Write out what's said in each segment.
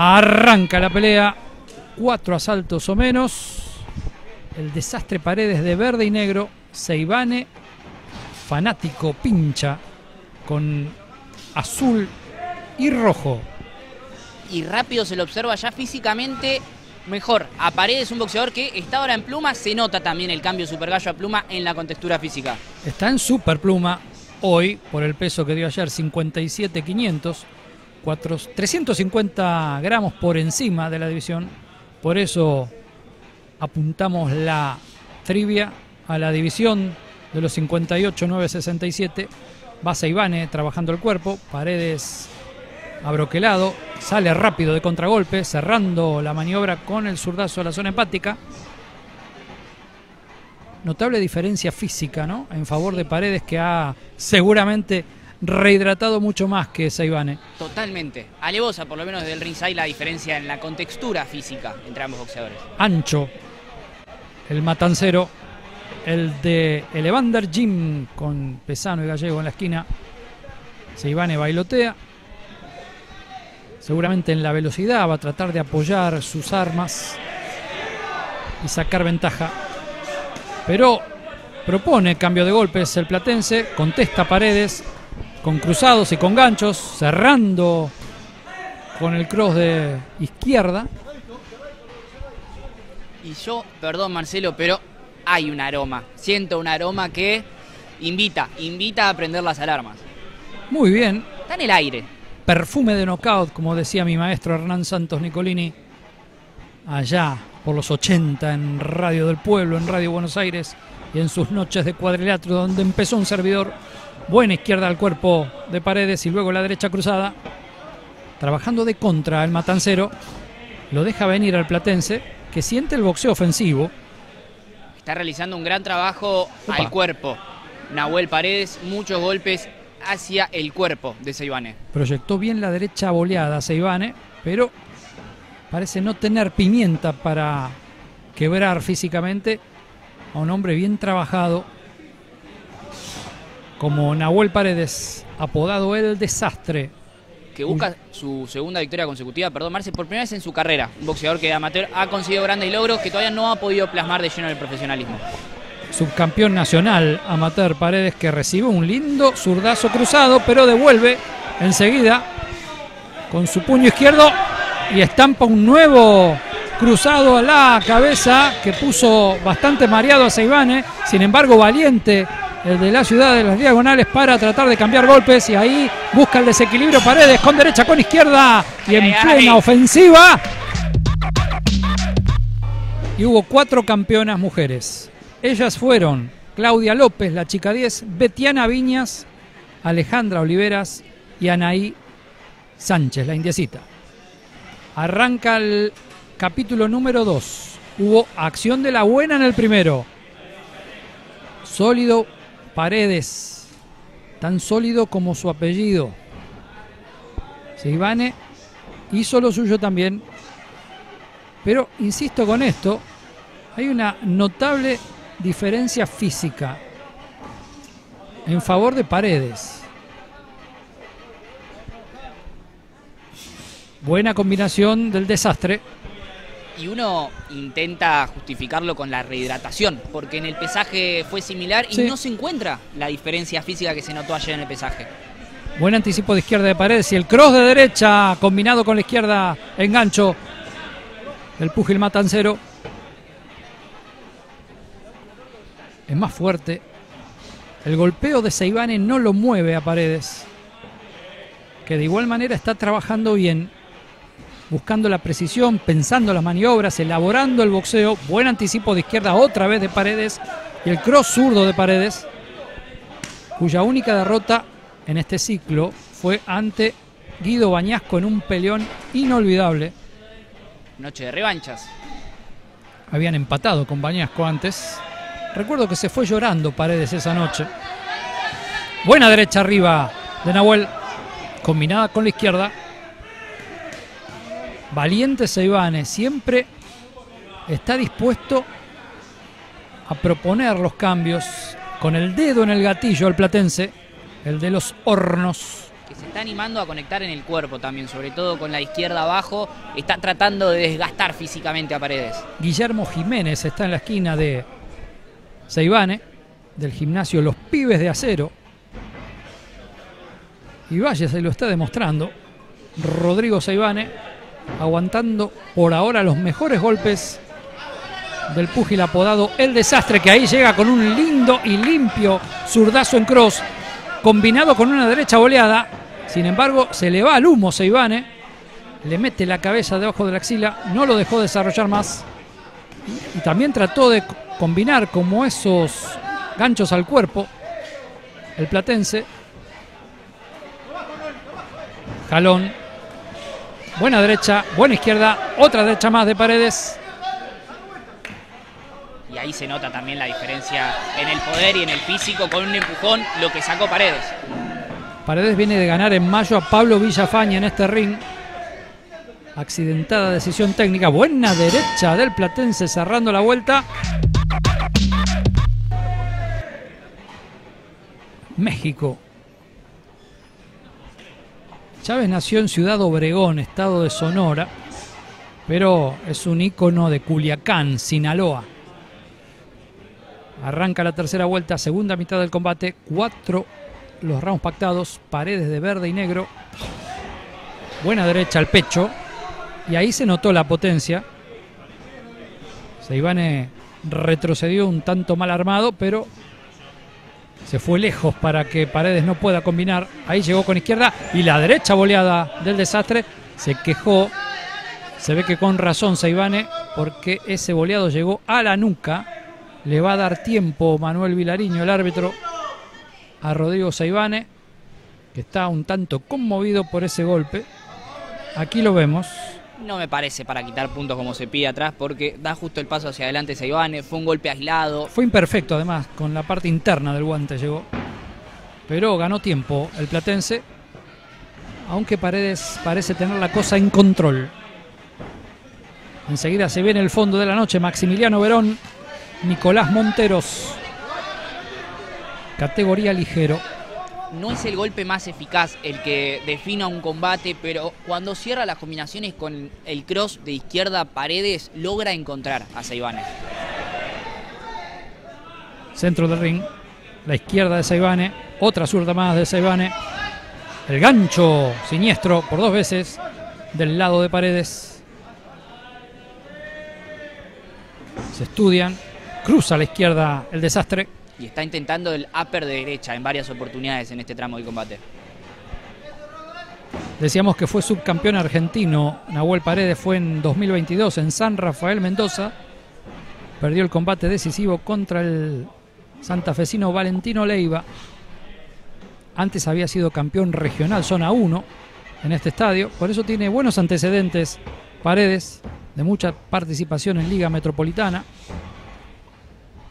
Arranca la pelea. 4 asaltos o menos. El desastre Paredes de verde y negro. Seivane, fanático, pincha con azul y rojo. Y rápido se lo observa ya físicamente mejor. A Paredes, un boxeador que está ahora en pluma. Se nota también el cambio de supergallo a pluma en la contextura física. Está en superpluma hoy por el peso que dio ayer, 57.500. 350 gramos por encima de la división. Por eso apuntamos la trivia a la división de los 58.967. Va Seivane trabajando el cuerpo. Paredes abroquelado. Sale rápido de contragolpe, cerrando la maniobra con el zurdazo a la zona hepática. Notable diferencia física, ¿no?, en favor de Paredes, que ha seguramente rehidratado mucho más que Seivane. Totalmente. Alevosa, por lo menos desde el ringside, la diferencia en la contextura física entre ambos boxeadores. Ancho el matancero, el de Elevander Jim, con Pesano y Gallego en la esquina. Seivane bailotea. Seguramente en la velocidad va a tratar de apoyar sus armas y sacar ventaja. Pero propone cambio de golpes el platense. Contesta Paredes con cruzados y con ganchos, cerrando con el cross de izquierda. Y yo, perdón Marcelo, pero hay un aroma, siento un aroma que invita a prender las alarmas. Muy bien. Está en el aire. Perfume de knockout, como decía mi maestro Hernán Santos Nicolini, allá por los 80 en Radio del Pueblo, en Radio Buenos Aires, y en sus noches de cuadrilátero, donde empezó un servidor. Buena izquierda al cuerpo de Paredes y luego la derecha cruzada. Trabajando de contra el matancero, lo deja venir al platense, que siente el boxeo ofensivo. Está realizando un gran trabajo al cuerpo. Nahuel Paredes, muchos golpes hacia el cuerpo de Seivane. Proyectó bien la derecha boleada Seivane, pero parece no tener pimienta para quebrar físicamente a un hombre bien trabajado como Nahuel Paredes, apodado El Desastre. Que busca su segunda victoria consecutiva, perdón Marce, por primera vez en su carrera. Un boxeador que de amateur ha conseguido grandes logros que todavía no ha podido plasmar de lleno en el profesionalismo. Subcampeón nacional amateur Paredes, que recibe un lindo zurdazo cruzado, pero devuelve enseguida con su puño izquierdo y estampa un nuevo cruzado a la cabeza que puso bastante mareado a Seivane. Sin embargo, valiente el de la ciudad de las diagonales para tratar de cambiar golpes, y ahí busca el desequilibrio Paredes con derecha, con izquierda, y en plena ofensiva. Y hubo 4 campeonas mujeres. Ellas fueron Claudia López, la chica 10, Betiana Viñas, Alejandra Oliveras y Anaí Sánchez, la indiecita. Arranca el capítulo número 2. Hubo acción de la buena en el primero. Sólido Paredes, tan sólido como su apellido. Seivane hizo lo suyo también, pero insisto con esto, hay una notable diferencia física en favor de Paredes. Buena combinación del desastre. Y uno intenta justificarlo con la rehidratación, porque en el pesaje fue similar y no se encuentra la diferencia física que se notó ayer en el pesaje. Buen anticipo de izquierda de Paredes y el cross de derecha combinado con la izquierda, engancho del púgil matancero. Es más fuerte. El golpeo de Seivane no lo mueve a Paredes, que de igual manera está trabajando bien, buscando la precisión, pensando las maniobras, elaborando el boxeo. Buen anticipo de izquierda otra vez de Paredes y el cross zurdo de Paredes, cuya única derrota en este ciclo fue ante Guido Bañasco en un peleón inolvidable. Noche de revanchas. Habían empatado con Bañasco antes. Recuerdo que se fue llorando Paredes esa noche. Buena derecha arriba de Nahuel, combinada con la izquierda. Valiente Seivane, siempre está dispuesto a proponer los cambios, con el dedo en el gatillo al platense, el de los hornos. que se está animando a conectar en el cuerpo también, sobre todo con la izquierda abajo, está tratando de desgastar físicamente a Paredes. Guillermo Jiménez está en la esquina de Seivane, del gimnasio Los Pibes de Acero. Y vaya, se lo está demostrando Rodrigo Seivane, aguantando por ahora los mejores golpes del púgil apodado El Desastre, que ahí llega con un lindo y limpio zurdazo en cross, combinado con una derecha boleada. Sin embargo, se le va al humo Seivane, le mete la cabeza debajo de la axila, no lo dejó desarrollar más. Y también trató de combinar como esos ganchos al cuerpo el platense. Jalón, buena derecha, buena izquierda, otra derecha más de Paredes. Y ahí se nota también la diferencia en el poder y en el físico, con un empujón lo que sacó Paredes. Paredes viene de ganar en mayo a Pablo Villafaña en este ring. Accidentada decisión técnica, buena derecha del platense cerrando la vuelta. México. Chávez nació en Ciudad Obregón, estado de Sonora, pero es un ícono de Culiacán, Sinaloa. Arranca la tercera vuelta, segunda mitad del combate, 4 los rounds pactados, Paredes de verde y negro. Buena derecha al pecho, y ahí se notó la potencia. Seivane retrocedió un tanto mal armado, pero se fue lejos para que Paredes no pueda combinar. Ahí llegó con izquierda, y la derecha boleada del Desastre. Se quejó, se ve que con razón Seivane, porque ese boleado llegó a la nuca. Le va a dar tiempo Manuel Vilariño, el árbitro, a Rodrigo Seivane, que está un tanto conmovido por ese golpe. Aquí lo vemos. No me parece para quitar puntos como se pide atrás, porque da justo el paso hacia adelante Seivane. Fue un golpe aislado. Fue imperfecto además, con la parte interna del guante llegó. Pero ganó tiempo el platense, aunque Paredes parece tener la cosa en control. Enseguida se viene el fondo de la noche, Maximiliano Verón, Nicolás Monteros, categoría ligero. No es el golpe más eficaz el que defina un combate, pero cuando cierra las combinaciones con el cross de izquierda, Paredes logra encontrar a Seivane. Centro del ring, la izquierda de Seivane, otra zurda más de Seivane. El gancho siniestro por dos veces del lado de Paredes. Se estudian. Cruza a la izquierda el Desastre. Y está intentando el upper de derecha en varias oportunidades en este tramo de combate. Decíamos que fue subcampeón argentino. Nahuel Paredes fue en 2022 en San Rafael, Mendoza. Perdió el combate decisivo contra el santafesino Valentino Leiva. Antes había sido campeón regional, zona 1, en este estadio. Por eso tiene buenos antecedentes Paredes, de mucha participación en Liga Metropolitana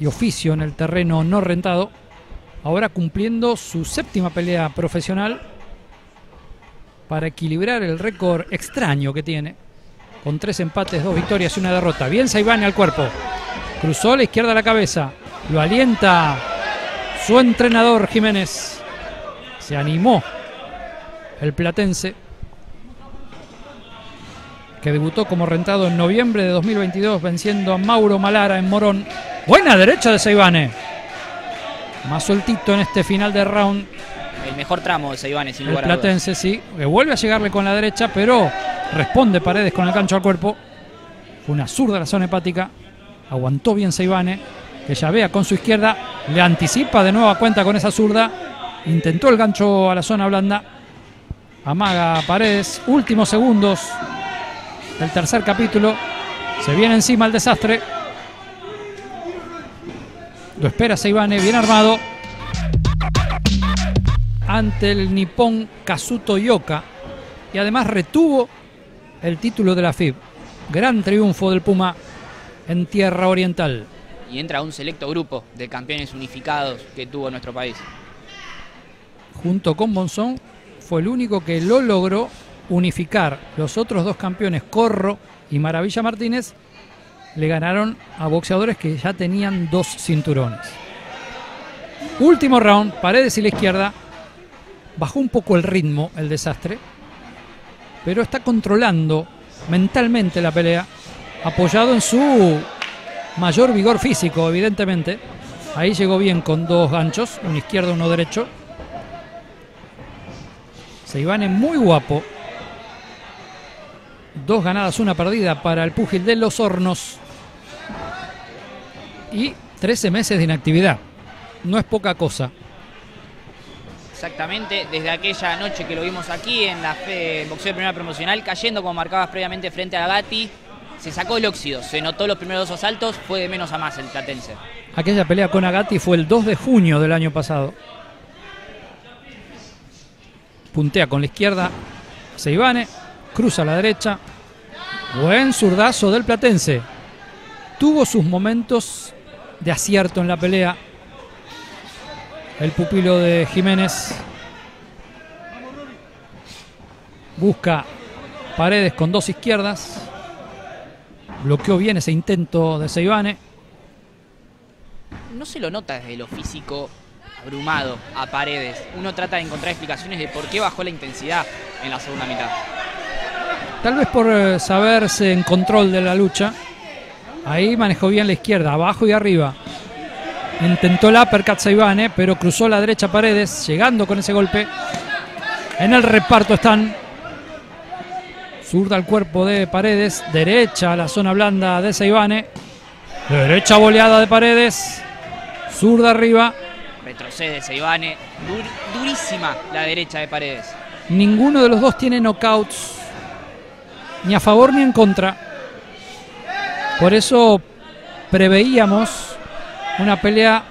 y oficio en el terreno no rentado. Ahora cumpliendo su 7ª pelea profesional para equilibrar el récord extraño que tiene, con 3 empates, 2 victorias y 1 derrota. Bien Seivane al cuerpo, cruzó a la izquierda a la cabeza, lo alienta su entrenador Jiménez. Se animó el platense, que debutó como rentado en noviembre de 2022, venciendo a Mauro Malara en Morón. Buena derecha de Seivane. Más sueltito en este final de round. El mejor tramo de Seivane, sin lugar a dudas. El platense, sí. Que vuelve a llegarle con la derecha, pero responde Paredes con el gancho al cuerpo. Fue una zurda la zona hepática. Aguantó bien Seivane, que ya vea con su izquierda. Le anticipa de nueva cuenta con esa zurda. Intentó el gancho a la zona blanda. Amaga Paredes. Últimos segundos del tercer capítulo. Se viene encima el Desastre. Lo espera Seivane, bien armado, ante el nipón Kazuto Yoka. Y además retuvo el título de la FIB. Gran triunfo del Puma en tierra oriental. Y entra un selecto grupo de campeones unificados que tuvo nuestro país. Junto con Monzón fue el único que lo logró unificar. Los otros 2 campeones, Corro y Maravilla Martínez, le ganaron a boxeadores que ya tenían 2 cinturones. Último round, Paredes y la izquierda. Bajó un poco el ritmo el desastre, pero está controlando mentalmente la pelea, apoyado en su mayor vigor físico, evidentemente. Ahí llegó bien con dos ganchos, uno izquierdo, uno derecho. Seivane muy guapo. 2 ganadas, 1 perdida para el púgil de Los Hornos. Y 13 meses de inactividad. No es poca cosa. Exactamente, desde aquella noche que lo vimos aquí en la boxeo de primera promocional, cayendo como marcabas previamente frente a Agati, se sacó el óxido, se notó los primeros 2 asaltos, fue de menos a más el platense. Aquella pelea con Agati fue el 2 de junio del año pasado. Puntea con la izquierda Seivane, cruza a la derecha. Buen zurdazo del platense. Tuvo sus momentos de acierto en la pelea el pupilo de Jiménez. Busca Paredes con 2 izquierdas. Bloqueó bien ese intento de Seivane. No se lo nota desde lo físico abrumado a Paredes. Uno trata de encontrar explicaciones de por qué bajó la intensidad en la segunda mitad. Tal vez por saberse en control de la lucha. Ahí manejó bien la izquierda, abajo y arriba. Intentó el uppercut Seivane, pero cruzó la derecha Paredes, llegando con ese golpe. En el reparto están. Zurda al cuerpo de Paredes, derecha a la zona blanda de Seivane. Derecha boleada de Paredes, zurda arriba. Retrocede Seivane, durísima la derecha de Paredes. Ninguno de los dos tiene knockouts, ni a favor ni en contra. Por eso preveíamos una pelea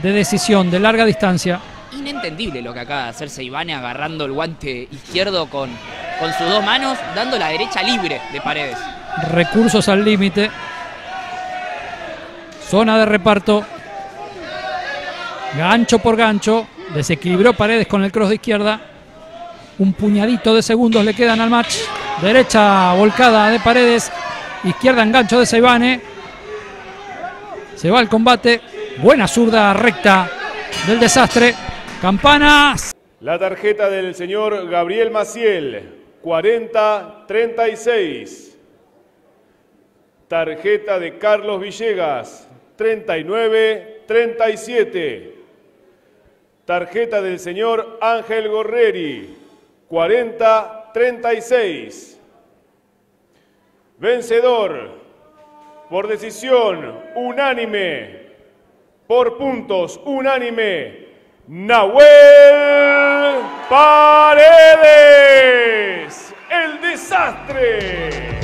de decisión, de larga distancia. Inentendible lo que acaba de hacer Seivane, agarrando el guante izquierdo con sus 2 manos, dando la derecha libre de Paredes. Recursos al límite. Zona de reparto. Gancho por gancho. Desequilibró Paredes con el cross de izquierda. Un puñadito de segundos le quedan al match. Derecha volcada de Paredes. Izquierda en gancho de Seivane. Se va al combate. Buena zurda recta del desastre. Campanas. La tarjeta del señor Gabriel Maciel. 40-36. Tarjeta de Carlos Villegas. 39-37. Tarjeta del señor Ángel Gorreri. 40-36. Vencedor. Por decisión unánime, por puntos unánime, Nahuel Paredes, el desastre.